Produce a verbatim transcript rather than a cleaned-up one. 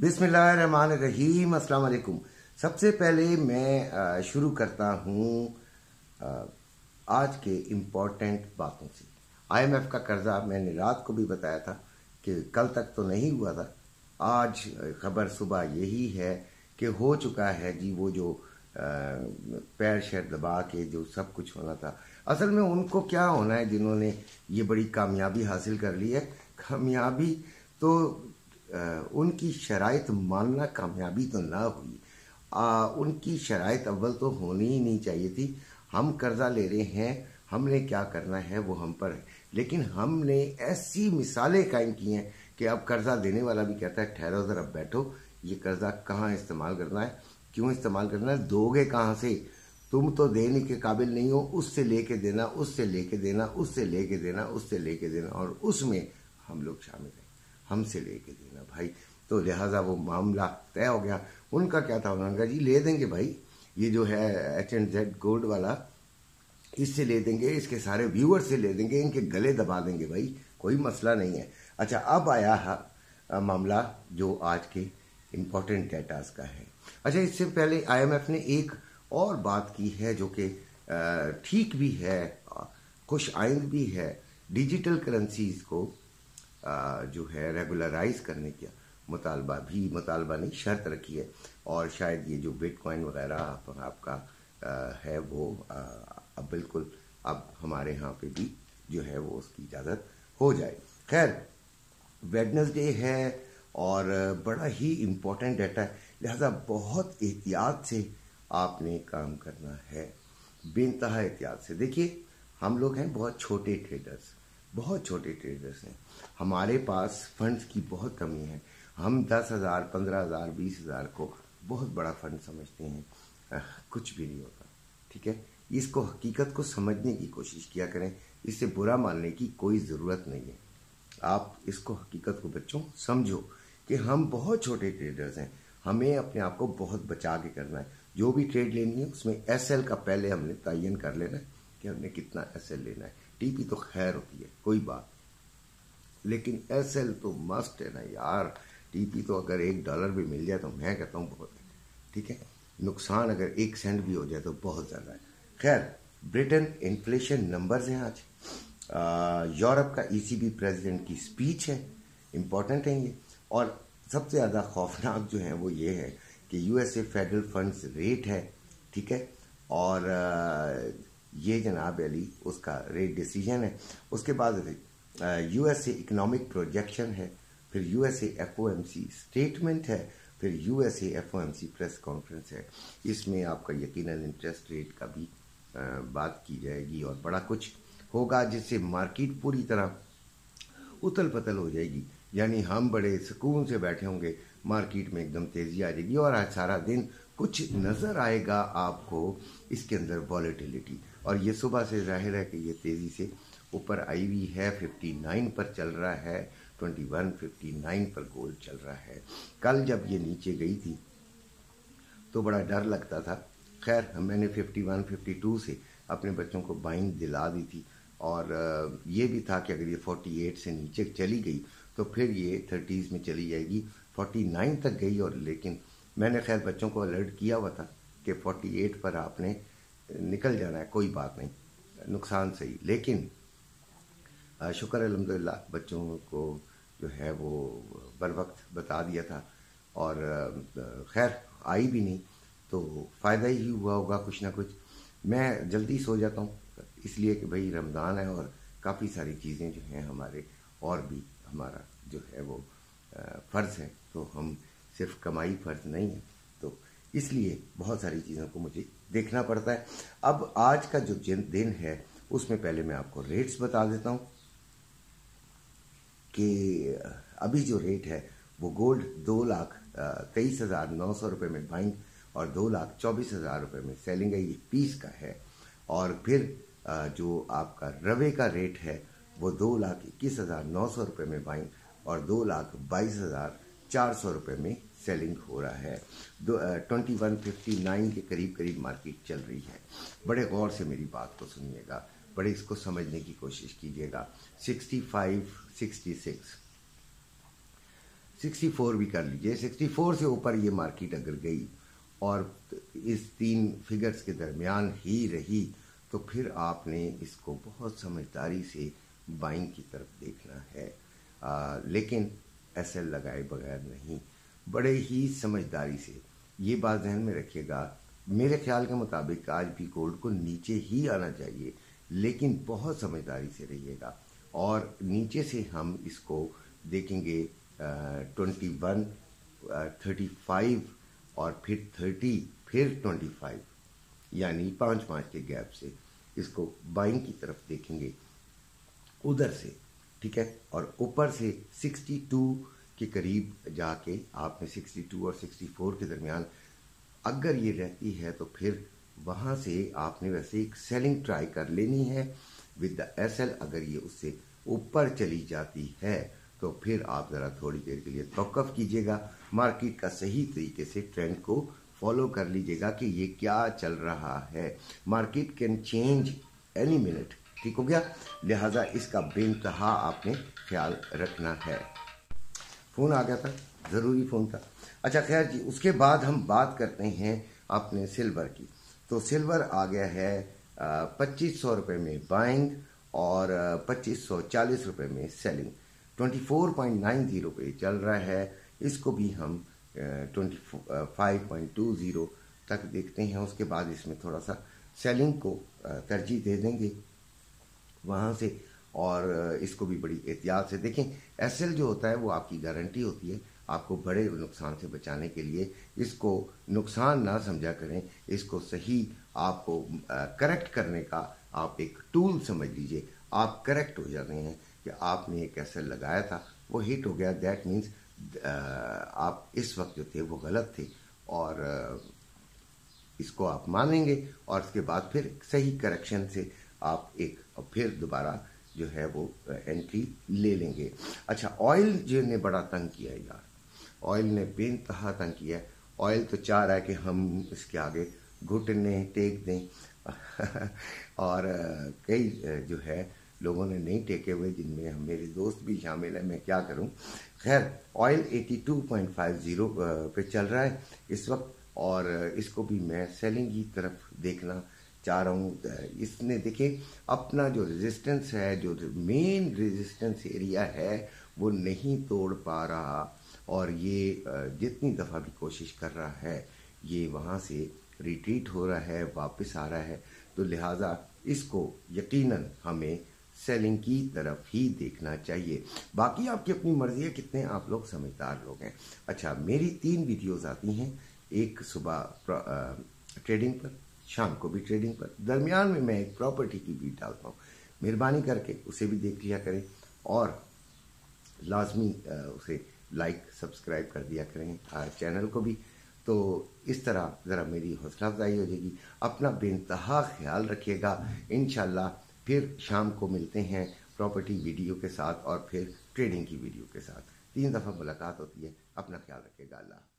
बिस्मिल्लाहिर्रहमानिर्रहीम अस्सलाम वालेकुम। सबसे पहले मैं शुरू करता हूँ आज के इम्पोर्टेंट बातों से। आईएमएफ का कर्जा मैंने रात को भी बताया था कि कल तक तो नहीं हुआ था, आज खबर सुबह यही है कि हो चुका है जी। वो जो पैर शैर दबा के जो सब कुछ होना था, असल में उनको क्या होना है जिन्होंने ये बड़ी कामयाबी हासिल कर ली है। कामयाबी तो उनकी शराइत मानना कामयाबी तो ना हुई, आ, उनकी शराइत अव्वल तो होनी ही नहीं चाहिए थी। हम कर्जा ले रहे हैं, हमने क्या करना है वो हम पर है, लेकिन हमने ऐसी मिसालें कायम की हैं कि अब कर्जा देने वाला भी कहता है ठहरो ज़रा बैठो, ये कर्जा कहाँ इस्तेमाल करना है, क्यों इस्तेमाल करना है, दोगे कहाँ से, तुम तो देने के काबिल नहीं हो, उससे लेके देना उससे लेके देना उससे लेके देना उससे लेके देना और उसमें हम लोग शामिल हैं, हमसे लेके देना भाई। तो लिहाजा वो मामला तय हो गया। उनका क्या था, उन्होंने कहा जी ले देंगे भाई, ये जो है एच एंड जेड गोल्ड वाला, इससे ले देंगे, इसके सारे व्यूअर से ले देंगे, इनके गले दबा देंगे भाई, कोई मसला नहीं है। अच्छा, अब आया है मामला जो आज के इम्पोर्टेंट डेटास का है। अच्छा, इससे पहले आईएमएफ ने एक और बात की है जो कि ठीक भी है, खुश आइंद भी है। डिजिटल करेंसीज को आ, जो है रेगुलराइज करने का मुतालबा भी मुतालबा नहीं शर्त रखी है, और शायद ये जो बिटकॉइन वगैरह आप, आपका आ, है वो आ, अब बिल्कुल अब हमारे यहाँ पे भी जो है वो उसकी इजाज़त हो जाए। खैर, वेडनेसडे है और बड़ा ही इम्पोर्टेंट डाटा है, लिहाजा बहुत एहतियात से आपने काम करना है, बेनतहा एहतियात से। देखिए, हम लोग हैं बहुत छोटे ट्रेडर्स, बहुत छोटे ट्रेडर्स हैं, हमारे पास फंड्स की बहुत कमी है। हम दस हज़ार पंद्रह हज़ार बीस हज़ार को बहुत बड़ा फंड समझते हैं, आ, कुछ भी नहीं होता। ठीक है, इसको हकीकत को समझने की कोशिश किया करें, इससे बुरा मानने की कोई ज़रूरत नहीं है। आप इसको हकीकत को बच्चों समझो कि हम बहुत छोटे ट्रेडर्स हैं, हमें अपने आप को बहुत बचा के करना है। जो भी ट्रेड लेनी है उसमें एस एल का पहले हमने तयन कर लेना है कि हमने कितना एस एल लेना है। टीपी तो खैर होती है, कोई बात, लेकिन एस एल तो मस्ट है ना यार। टीपी तो अगर एक डॉलर भी मिल जाए तो मैं कहता हूँ बहुत है। ठीक है, नुकसान अगर एक सेंट भी हो जाए तो बहुत ज़्यादा है। खैर, ब्रिटेन इन्फ्लेशन नंबर्स हैं आज, यूरोप का ईसीबी प्रेसिडेंट की स्पीच है, इम्पॉर्टेंट है ये। और सबसे ज़्यादा खौफनाक जो है वो ये है कि यूएसए फेडरल फंड्स रेट है, ठीक है, और आ, ये जनाब अली उसका रेट डिसीजन है। उसके बाद यूएसए इकोनॉमिक प्रोजेक्शन है, फिर यूएसए एफओएमसी स्टेटमेंट है, फिर यूएसए एफओएमसी प्रेस कॉन्फ्रेंस है। इसमें आपका यकीनन इंटरेस्ट रेट का भी आ, बात की जाएगी और बड़ा कुछ होगा जिससे मार्केट पूरी तरह उथल पुथल हो जाएगी। यानी हम बड़े सुकून से बैठे होंगे, मार्केट में एकदम तेज़ी आ जाएगी और आज सारा दिन कुछ नज़र आएगा आपको इसके अंदर वॉलेटिलिटी। और ये सुबह से जाहिर है कि ये तेज़ी से ऊपर आई हुई है, उनसठ पर चल रहा है, इक्यावन उनसठ पर गोल्ड चल रहा है। कल जब ये नीचे गई थी तो बड़ा डर लगता था। खैर, मैंने इक्यावन बावन से अपने बच्चों को बाइंग दिला दी थी, और ये भी था कि अगर ये अड़तालीस से नीचे चली गई तो फिर ये तीस में चली जाएगी, उनचास तक गई। और लेकिन मैंने खैर बच्चों को अलर्ट किया हुआ था कि अड़तालीस पर आपने निकल जाना है, कोई बात नहीं, नुकसान सही। लेकिन शुक्र अल्हम्दुलिल्लाह बच्चों को जो है वो बर वक्त बता दिया था, और खैर आई भी नहीं तो फ़ायदा ही हुआ होगा कुछ ना कुछ। मैं जल्दी सो जाता हूँ इसलिए कि भाई रमज़ान है और काफ़ी सारी चीज़ें जो हैं हमारे और भी हमारा जो है वो फ़र्ज़ है, तो हम सिर्फ कमाई फ़र्ज़ नहीं है, तो इसलिए बहुत सारी चीज़ों को मुझे देखना पड़ता है। अब आज का जो दिन है उसमें पहले मैं आपको रेट्स बता देता हूँ कि अभी जो रेट है वो गोल्ड दो लाख तेईस हज़ार नौ सौ रुपये में बाइंग और दो लाख चौबीस हज़ार रुपये में सेलिंग है, ये पीस का है। और फिर जो आपका रवे का रेट है वो दो लाख इक्कीस हज़ार नौ सौ रुपये में बाइंग और दो लाख बाईस हज़ार चार सौ रुपये में सेलिंग हो रहा है। दो ट्वेंटी वन फिफ्टी नाइन के करीब करीब मार्केट चल रही है। बड़े गौर से मेरी बात को सुनिएगा, बड़े इसको समझने की कोशिश कीजिएगा। Sixty five sixty six sixty four भी कर लीजिए, सिक्सटी फोर से ऊपर ये मार्केट अगर गई और इस तीन फिगर्स के दरमियान ही रही तो फिर आपने इसको बहुत समझदारी से बाइंग की तरफ देखना है, आ, लेकिन एसएल लगाए बगैर नहीं, बड़े ही समझदारी से। ये बात ध्यान में रखिएगा। मेरे ख्याल के मुताबिक आज भी गोल्ड को नीचे ही आना चाहिए, लेकिन बहुत समझदारी से रहिएगा। और नीचे से हम इसको देखेंगे ट्वेंटी वन थर्टी फाइव और फिर थर्टी फिर ट्वेंटी फाइव यानी पाँच पाँच के गैप से इसको बाइंग की तरफ देखेंगे उधर से, ठीक है। और ऊपर से सिक्सटी टू के करीब जाके आपने सिक्सटी टू और सिक्सटी फोर के दरमियान अगर ये रहती है तो फिर वहाँ से आपने वैसे एक सेलिंग ट्राई कर लेनी है विद द एसएल। अगर ये उससे ऊपर चली जाती है तो फिर आप ज़रा थोड़ी देर के लिए तौक़ुफ़ कीजिएगा, मार्केट का सही तरीके से ट्रेंड को फॉलो कर लीजिएगा कि ये क्या चल रहा है। Market can change any minute, ठीक हो गया। लिहाजा इसका बेइंतहा आपने ख्याल रखना है। फ़ोन आ गया था, ज़रूरी फ़ोन था। अच्छा खैर जी, उसके बाद हम बात करते हैं अपने सिल्वर की। तो सिल्वर आ गया है पच्चीस सौ रुपये में बाइंग और पच्चीस सौ चालीस रुपये में selling, twenty four point nine zero पे चल रहा है। इसको भी हम twenty five point two zero तक देखते हैं, उसके बाद इसमें थोड़ा सा सेलिंग को तरजीह दे देंगे वहाँ से। और इसको भी बड़ी एहतियात से देखें। एसएल जो होता है वो आपकी गारंटी होती है, आपको बड़े नुकसान से बचाने के लिए। इसको नुकसान ना समझा करें, इसको सही आपको करेक्ट करने का आप एक टूल समझ लीजिए। आप करेक्ट हो जाते हैं कि आपने एक एसएल लगाया था, वो हिट हो गया, दैट मीन्स आप इस वक्त जो थे वो गलत थे, और इसको आप मानेंगे और उसके बाद फिर सही करेक्शन से आप एक फिर दोबारा जो है वो एंट्री ले लेंगे। अच्छा, ऑयल जो ने बड़ा तंग किया है यार, ऑयल ने बेइंतहा तंग किया है। ऑयल तो चाह रहा है कि हम इसके आगे घुटने टेक दें और कई जो है लोगों ने नहीं टेके हुए, जिनमें मेरे दोस्त भी शामिल हैं, मैं क्या करूं। खैर, ऑयल बयासी पॉइंट पाँच ज़ीरो पे चल रहा है इस वक्त, और इसको भी मैं सेलिंग की तरफ देखना चाह रहा हूँ। इसने देखे अपना जो रेजिस्टेंस है, जो मेन रेजिस्टेंस एरिया है, वो नहीं तोड़ पा रहा, और ये जितनी दफ़ा भी कोशिश कर रहा है ये वहाँ से रिट्रीट हो रहा है, वापस आ रहा है। तो लिहाजा इसको यकीनन हमें सेलिंग की तरफ ही देखना चाहिए। बाकी आपकी अपनी मर्ज़ी है कितने आप लोग समझदार लोग हैं। अच्छा, मेरी तीन वीडियोज़ आती हैं, एक सुबह ट्रेडिंग पर, शाम को भी ट्रेडिंग पर, दरमियान में मैं एक प्रॉपर्टी की भी डालता हूँ। मेहरबानी करके उसे भी देख लिया करें और लाजमी उसे लाइक सब्सक्राइब कर दिया करें चैनल को भी। तो इस तरह ज़रा मेरी हौसला अफजाई हो जाएगी। अपना बेइंतहा ख्याल रखिएगा। इंशाल्लाह फिर शाम को मिलते हैं प्रॉपर्टी वीडियो के साथ और फिर ट्रेडिंग की वीडियो के साथ। तीन दफ़ा मुलाकात होती है। अपना ख्याल रखिएगा। अल्लाह।